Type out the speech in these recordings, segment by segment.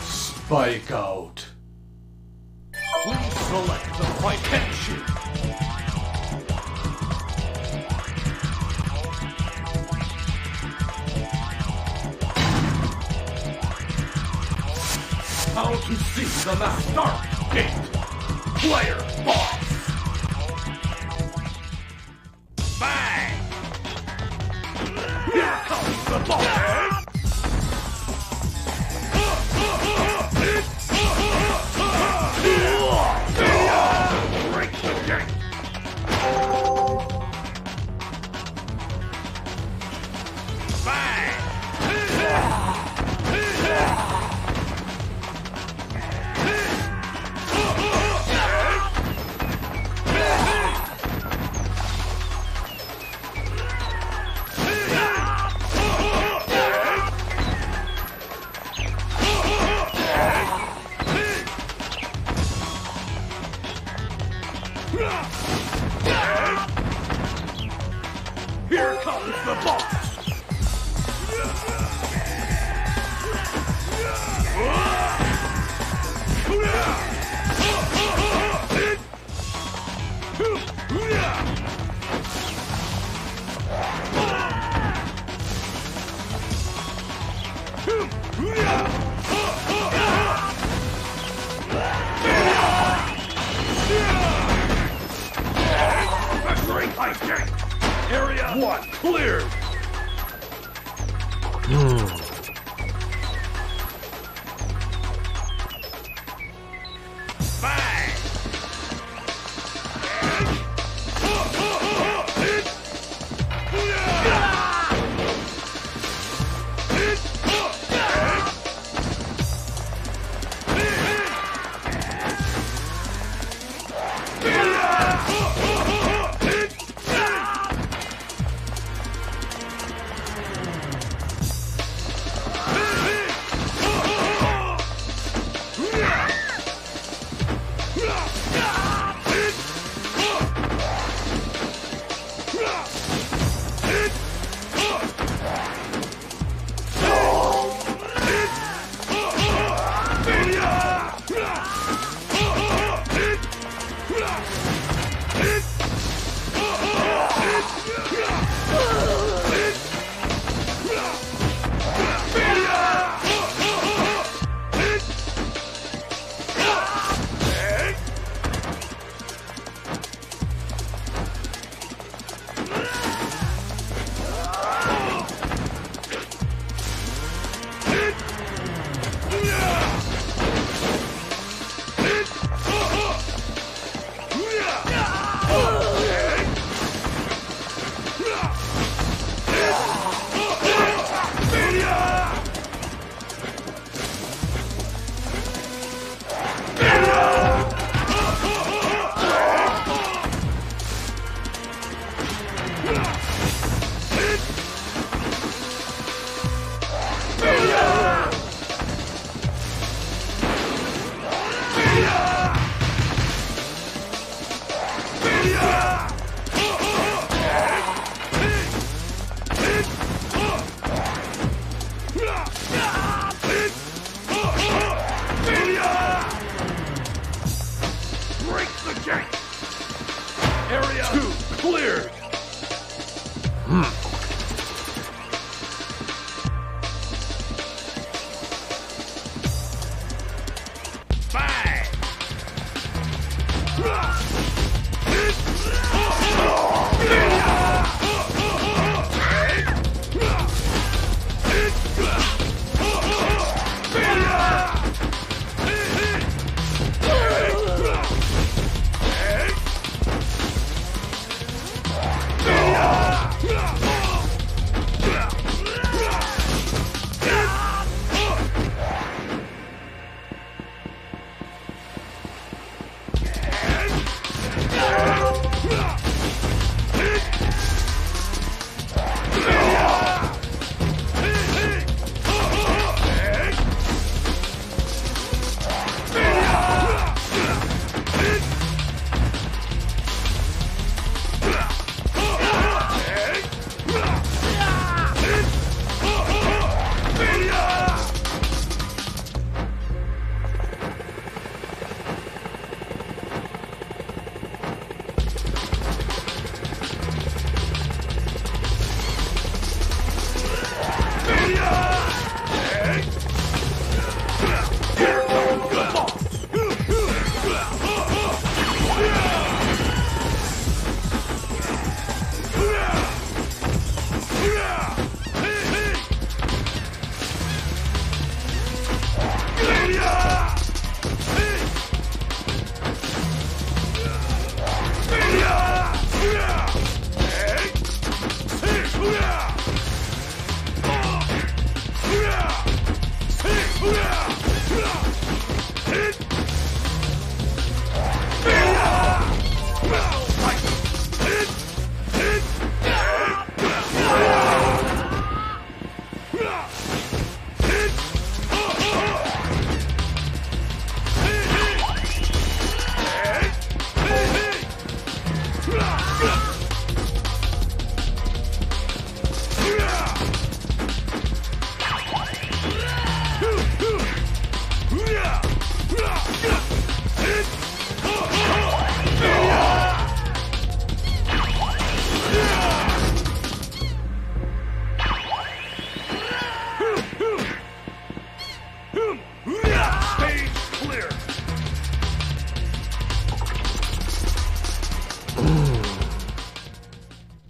Spike out. Please select the fight action. How to see the last start date. Player 1. Here comes the boss! Area 1 cleared.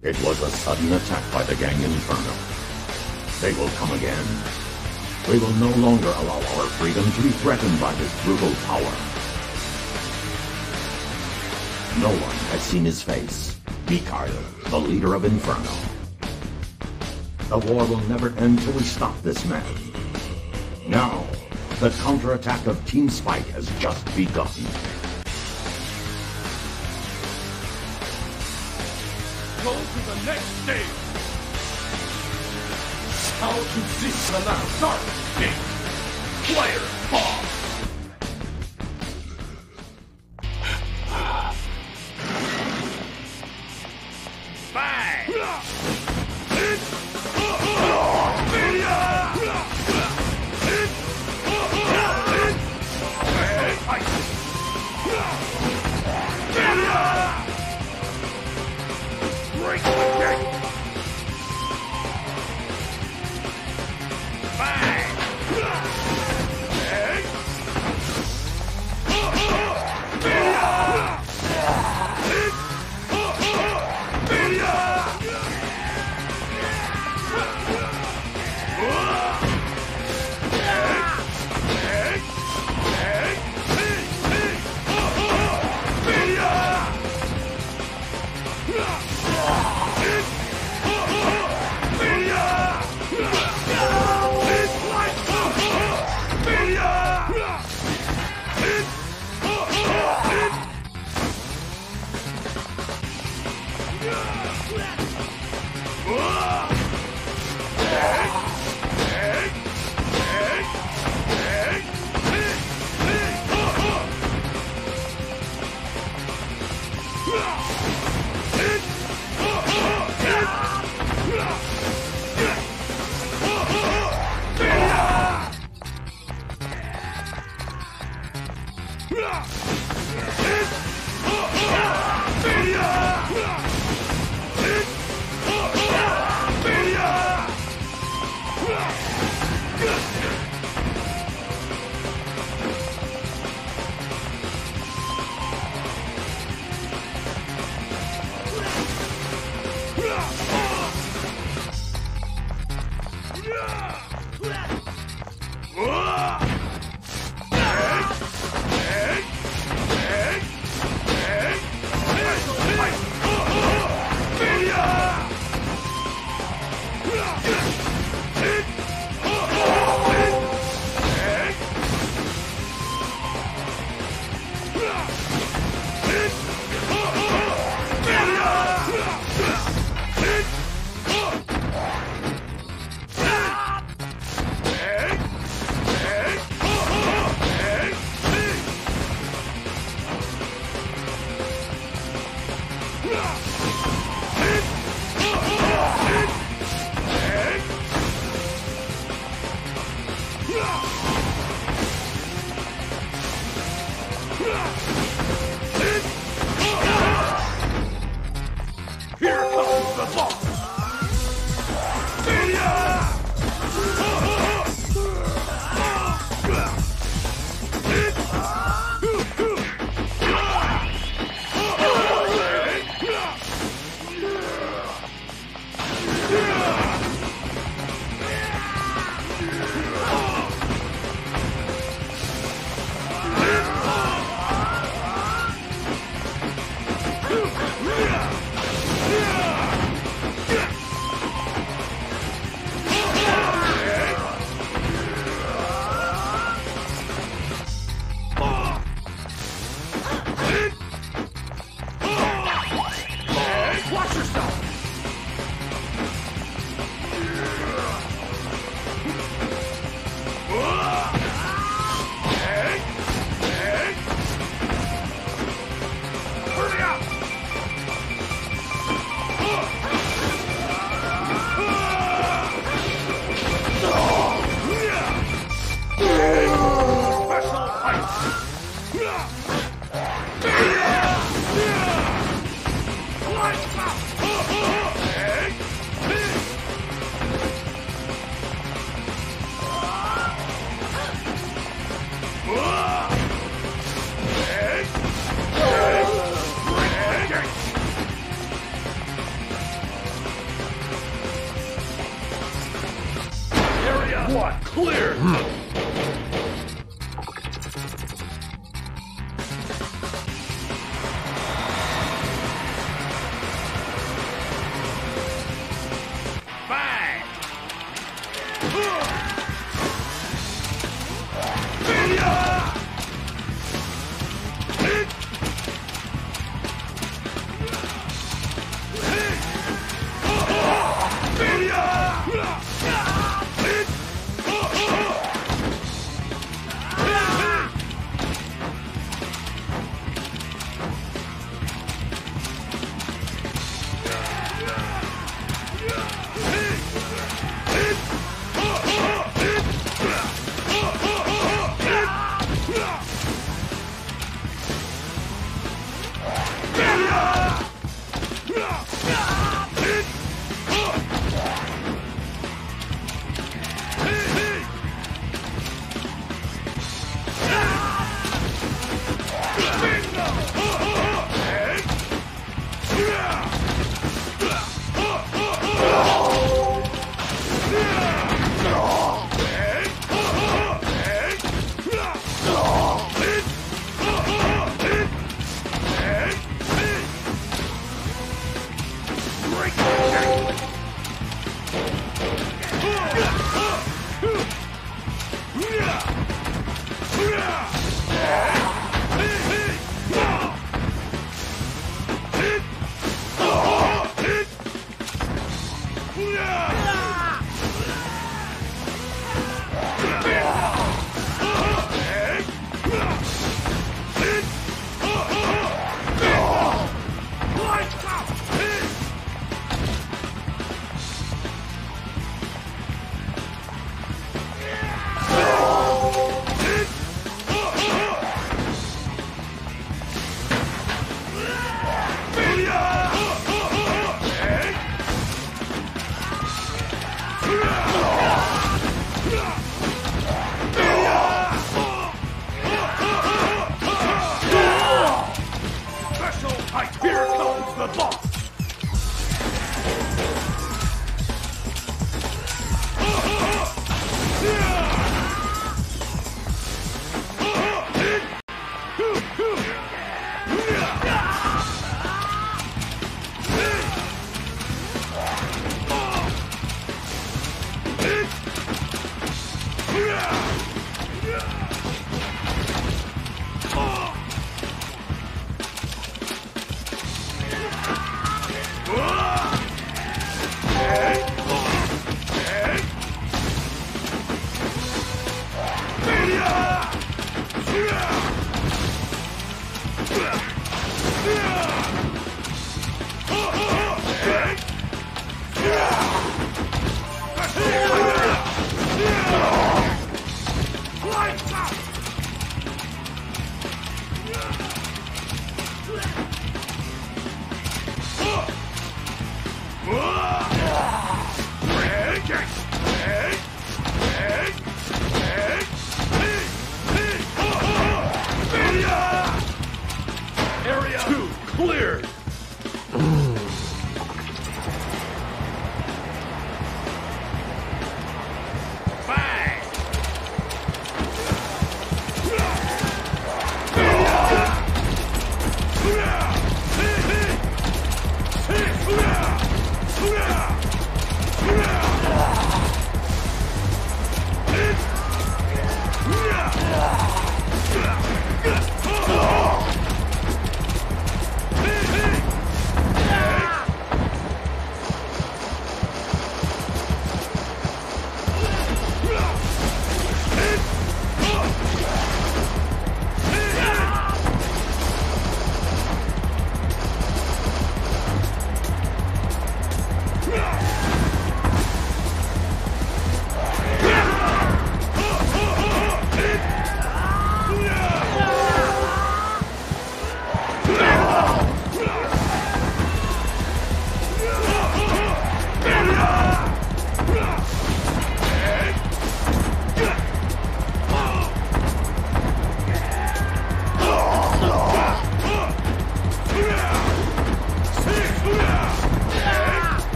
It was a sudden attack by the gang in Inferno. They will come again. We will no longer allow our freedom to be threatened by this brutal power. No one has seen his face. Bicard, the leader of Inferno. The war will never end till we stop this man. Now, the counterattack of Team Spike has just begun. Go to the next stage! How to seize the land. Start game! Player 1! Catwalk clear!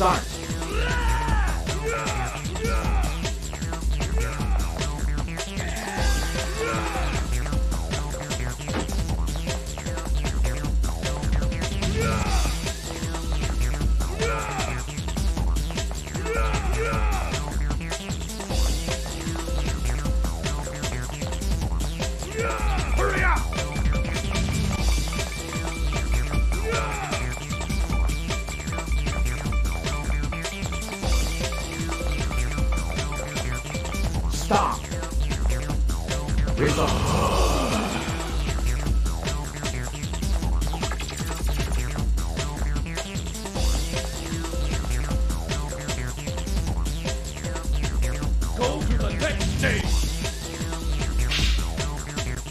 start. Stop. Resolve. Go to the next stage. Clear!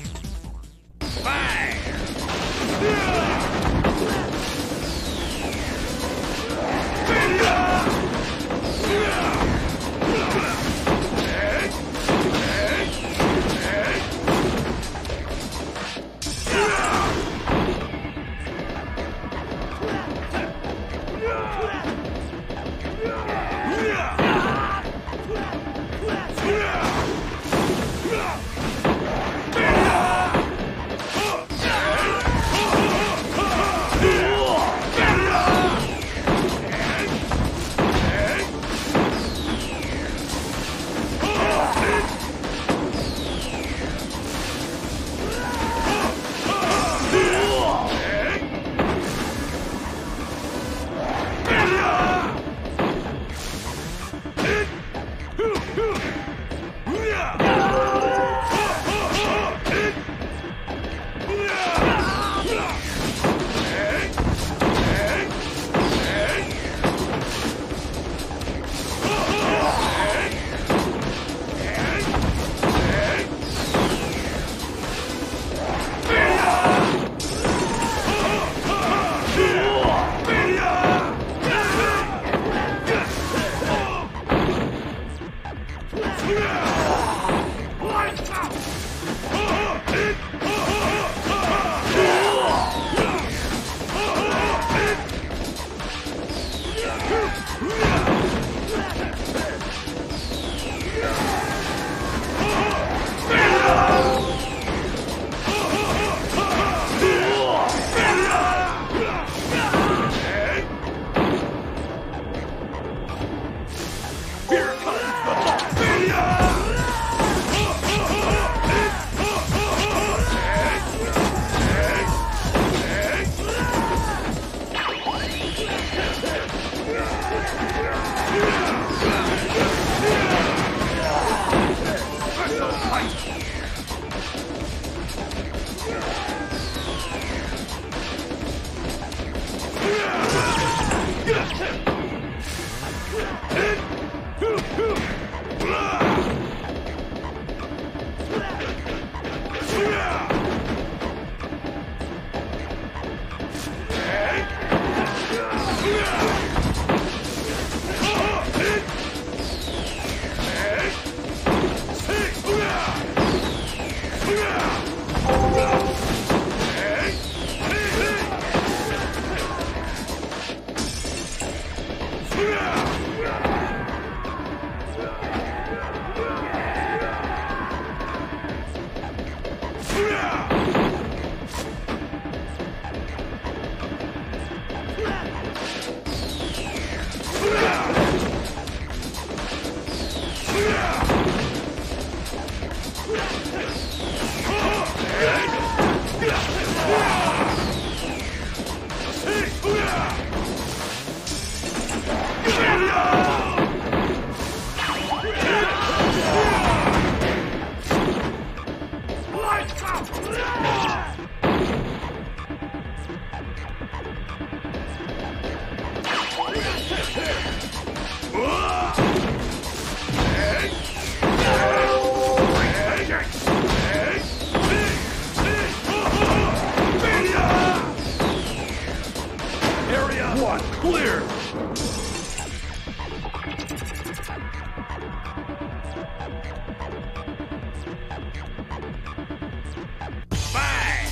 Bye!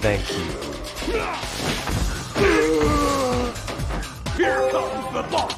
Thank you. Here comes the boss!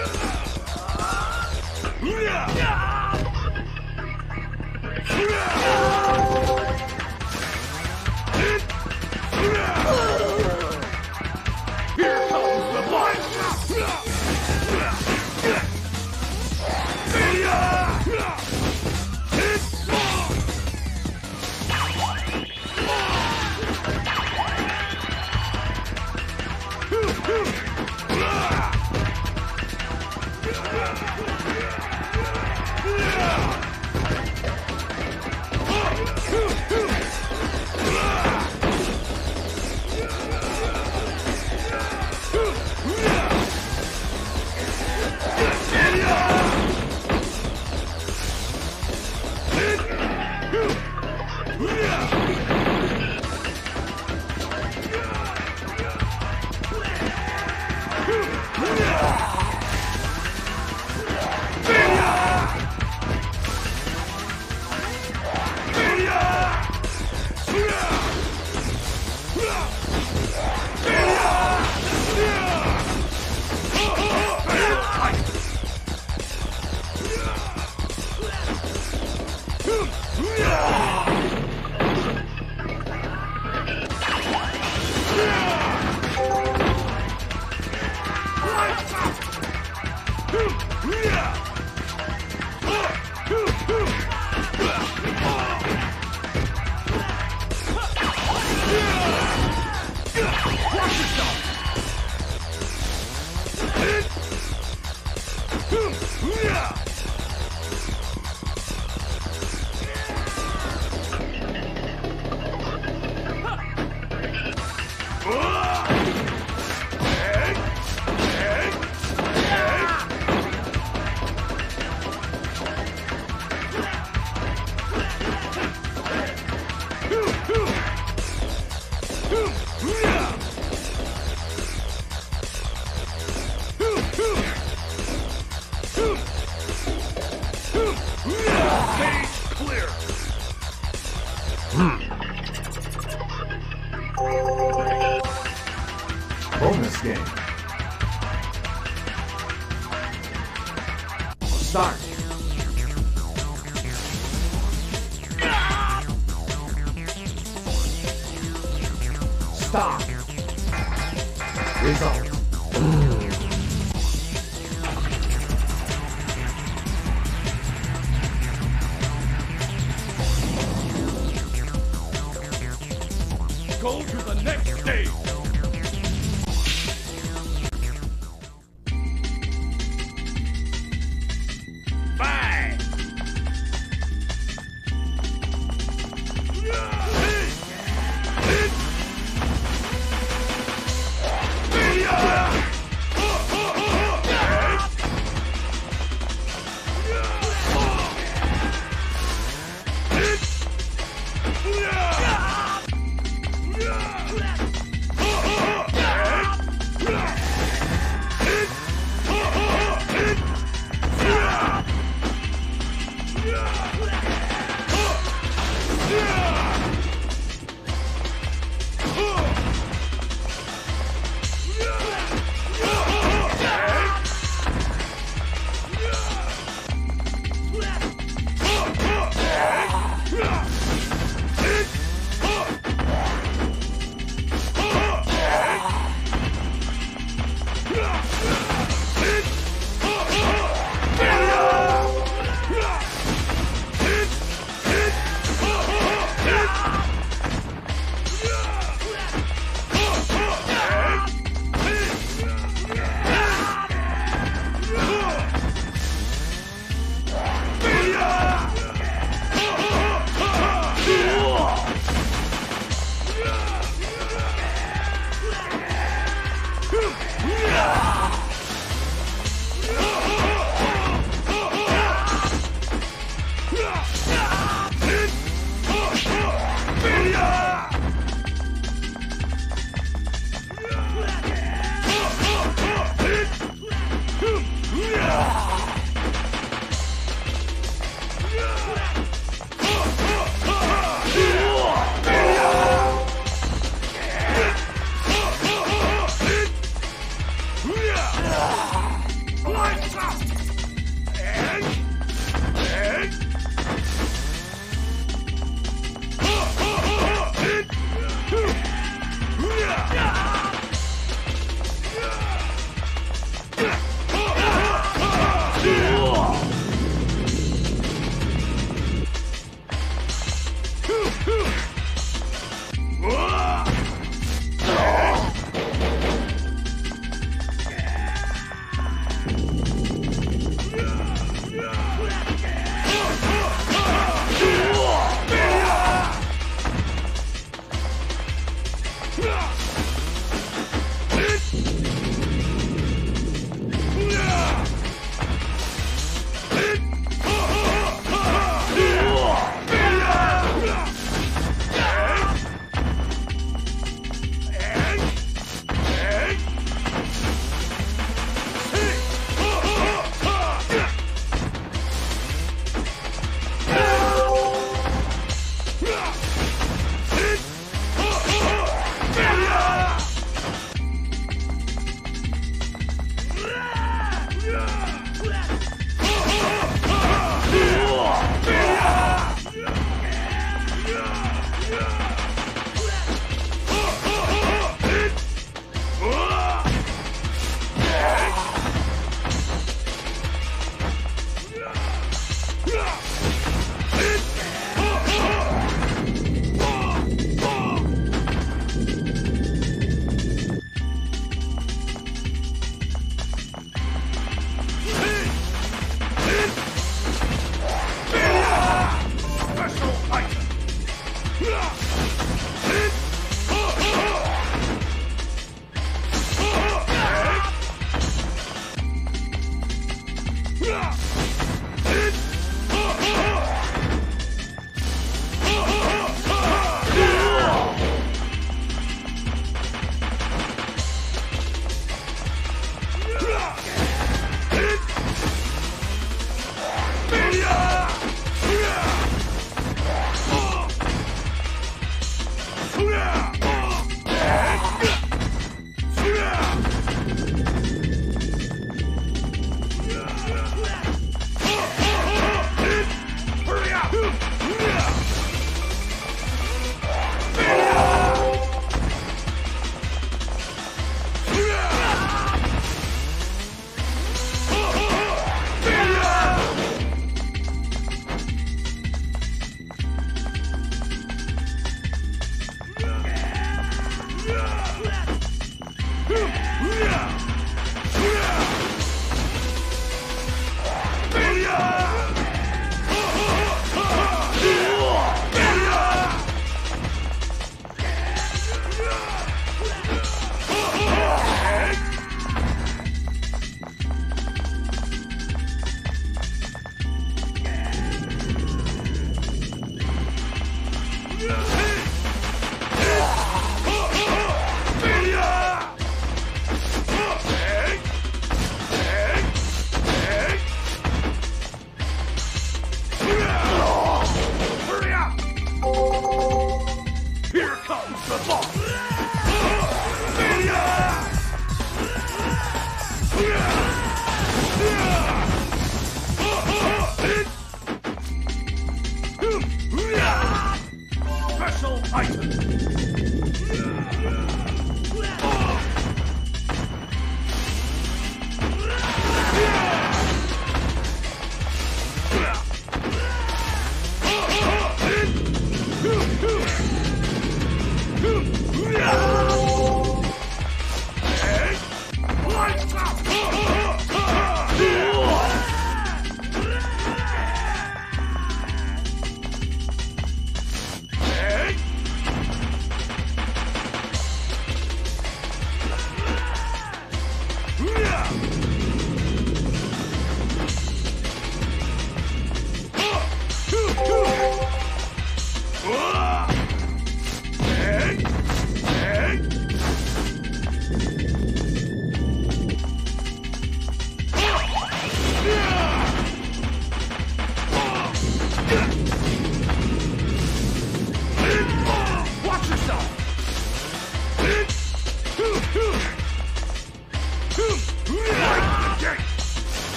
Let's go.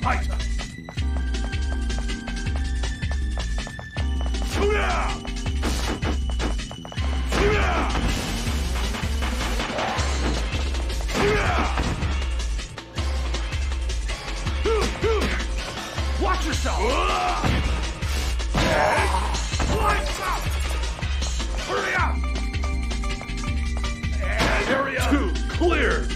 fighter. Watch yourself. Lights up. Hurry up. And area 2 clear.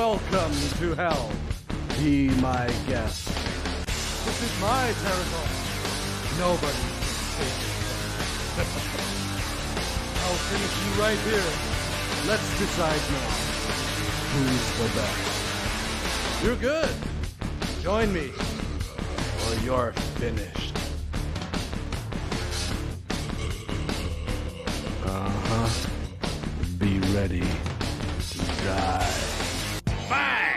Welcome to hell. Be my guest. This is my territory. Nobody can take it. I'll finish you right here. Let's decide now. Who's the best? You're good. Join me, or you're finished. Uh-huh. Be ready to die. Bye!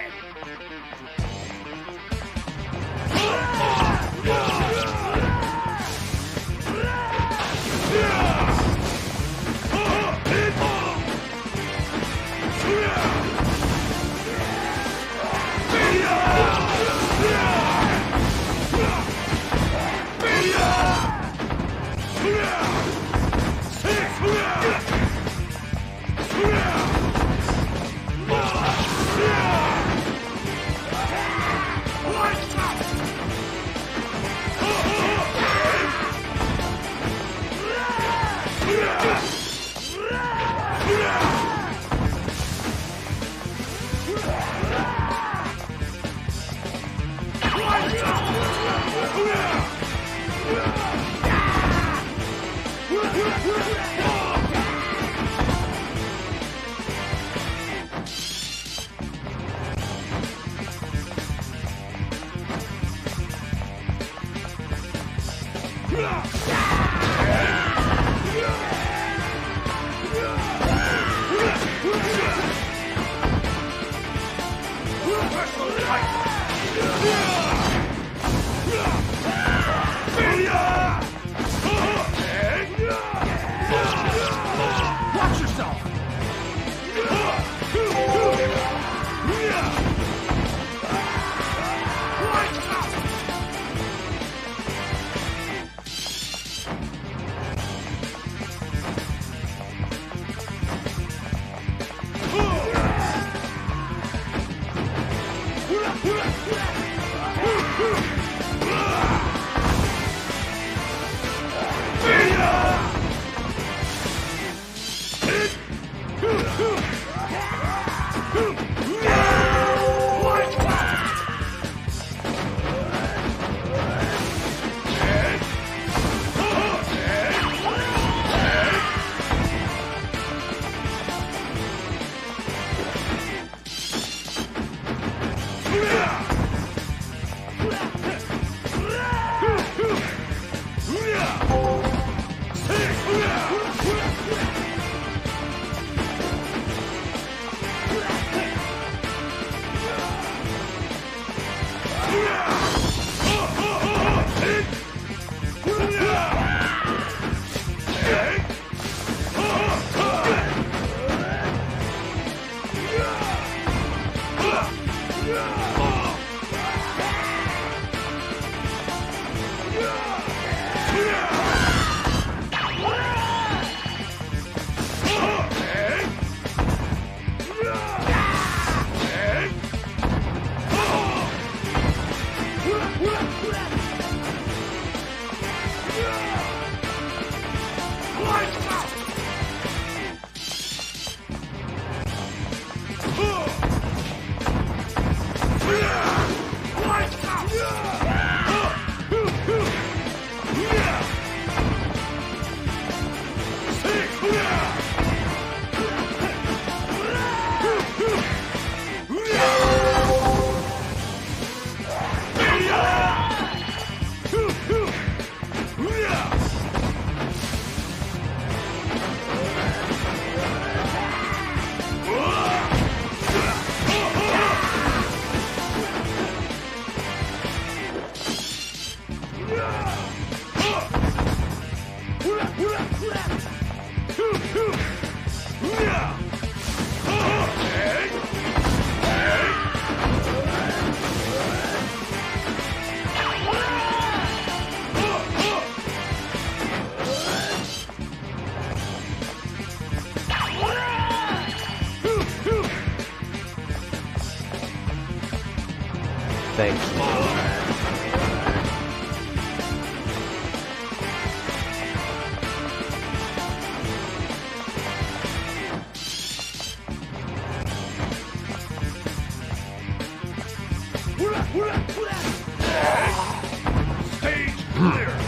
Stage clear.